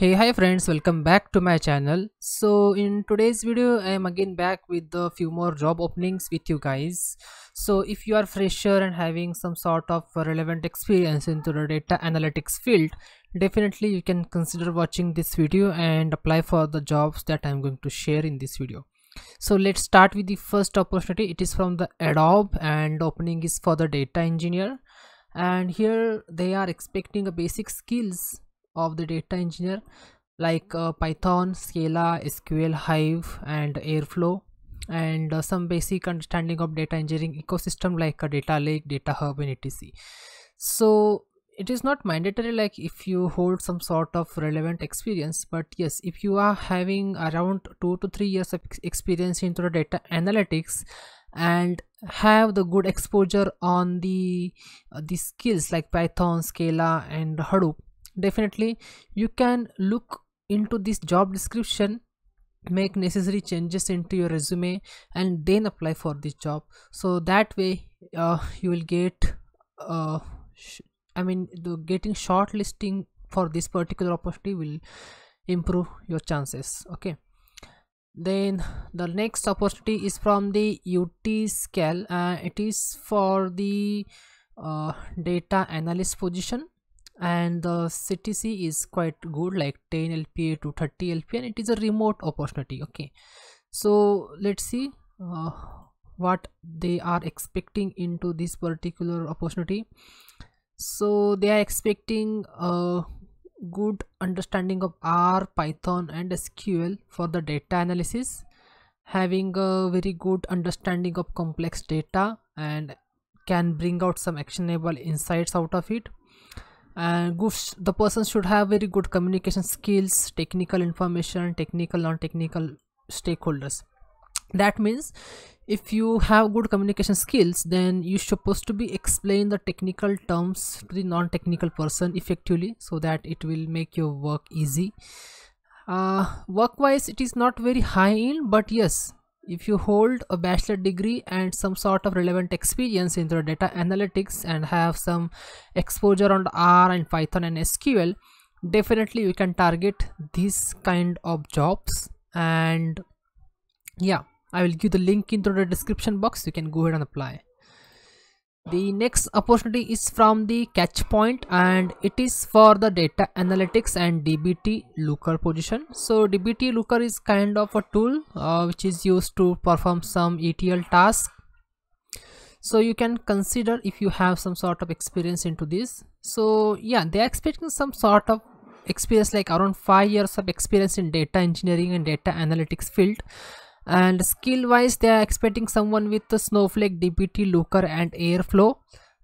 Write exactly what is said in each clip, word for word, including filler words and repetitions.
Hey, hi friends, welcome back to my channel. So in today's video I am again back with a few more job openings with you guys. So if you are fresher and having some sort of relevant experience into the data analytics field, definitely you can consider watching this video and apply for the jobs that I am going to share in this video. So let's start with the first opportunity. It is from the Adobe and opening is for the data engineer, and here they are expecting a basic skills of the data engineer like uh, Python, Scala, S Q L, Hive and Airflow, and uh, some basic understanding of data engineering ecosystem like a Data Lake, Data Hub and et cetera. So it is not mandatory like if you hold some sort of relevant experience, but yes, if you are having around two to three years of experience into the data analytics and have the good exposure on the uh, the skills like Python, Scala and Hadoop, definitely you can look into this job description, make necessary changes into your resume and then apply for this job. So that way uh, you will get uh, I mean the getting shortlisting for this particular opportunity will improve your chances. Okay, then the next opportunity is from the Outscal. Uh, it is for the uh, data analyst position and the C T C is quite good like ten L P A to thirty L P A, and it is a remote opportunity. Okay, so let's see uh, what they are expecting into this particular opportunity. So they are expecting a good understanding of R, Python and S Q L for the data analysis, having a very good understanding of complex data and can bring out some actionable insights out of it. And the person should have very good communication skills, technical information, technical, non-technical stakeholders. That means if you have good communication skills, then you're supposed to be explain the technical terms to the non-technical person effectively, so that it will make your work easy. Uh, work-wise, it is not very high in, but yes, if you hold a bachelor degree and some sort of relevant experience in the data analytics and have some exposure on R and Python and S Q L, definitely you can target these kind of jobs. And yeah, I will give the link into the description box, you can go ahead and apply. The next opportunity is from the Catchpoint and it is for the data analytics and D B T Looker position. So D B T Looker is kind of a tool uh, which is used to perform some E T L tasks. So you can consider if you have some sort of experience into this. So yeah, they are expecting some sort of experience like around five years of experience in data engineering and data analytics field. And skill wise they are expecting someone with the Snowflake, D B T, Looker and Airflow.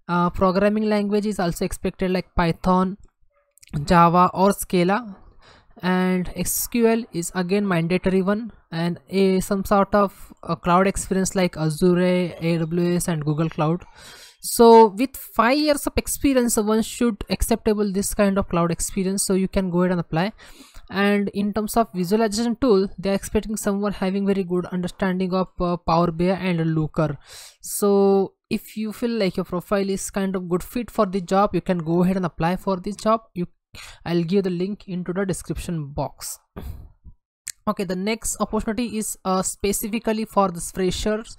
Uh, programming language is also expected like Python, Java or Scala, and S Q L is again mandatory one, and a some sort of a cloud experience like Azure, A W S and Google Cloud. So with five years of experience one should acceptable this kind of cloud experience, so you can go ahead and apply. And in terms of visualization tool, they are expecting someone having very good understanding of uh, Power B I and Looker. So if you feel like your profile is kind of good fit for the job, you can go ahead and apply for this job. You, I'll give the link into the description box. Okay, the next opportunity is uh, specifically for the freshers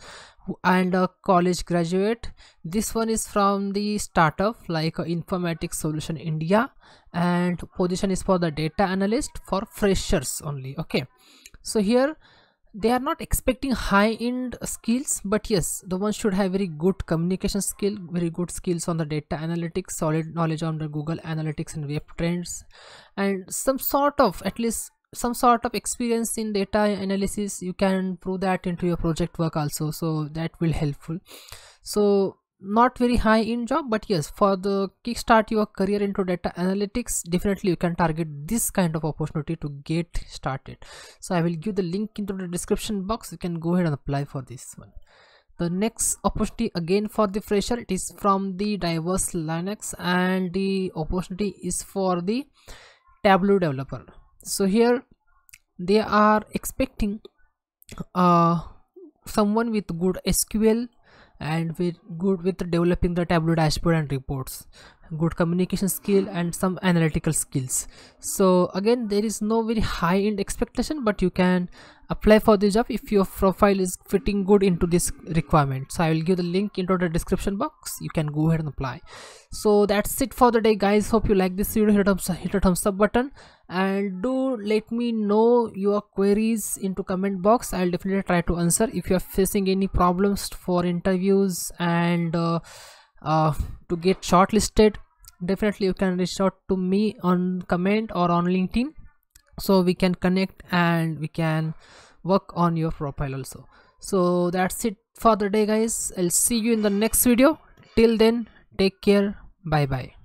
and a college graduate. This one is from the startup like uh, Informatics Solution India, and position is for the data analyst for freshers only. Okay, so here they are not expecting high-end skills, but yes, the one should have very good communication skill, very good skills on the data analytics, solid knowledge on the Google Analytics and web trends, and some sort of at least some sort of experience in data analysis. You can prove that into your project work also, so that will helpful. So not very high in job, but yes, for the kickstart your career into data analytics, definitely you can target this kind of opportunity to get started. So I will give the link into the description box, you can go ahead and apply for this one. The next opportunity again for the fresher, it is from the Diverse Linux and the opportunity is for the Tableau developer. So here they are expecting uh, someone with good S Q L and we're good with developing the Tableau dashboard and reports, good communication skill and some analytical skills. So again, there is no very high end expectation, but you can apply for this job if your profile is fitting good into this requirement. So I will give the link into the description box. You can go ahead and apply. So that's it for the day, guys. Hope you like this video. Hit a thumbs, hit a thumbs up button, and do let me know your queries into comment box. I'll definitely try to answer. If you are facing any problems for interviews and uh, uh, to get shortlisted, definitely you can reach out to me on comment or on LinkedIn, so we can connect and we can work on your profile also. So that's it for the day, guys. I'll see you in the next video. Till then, take care. Bye bye.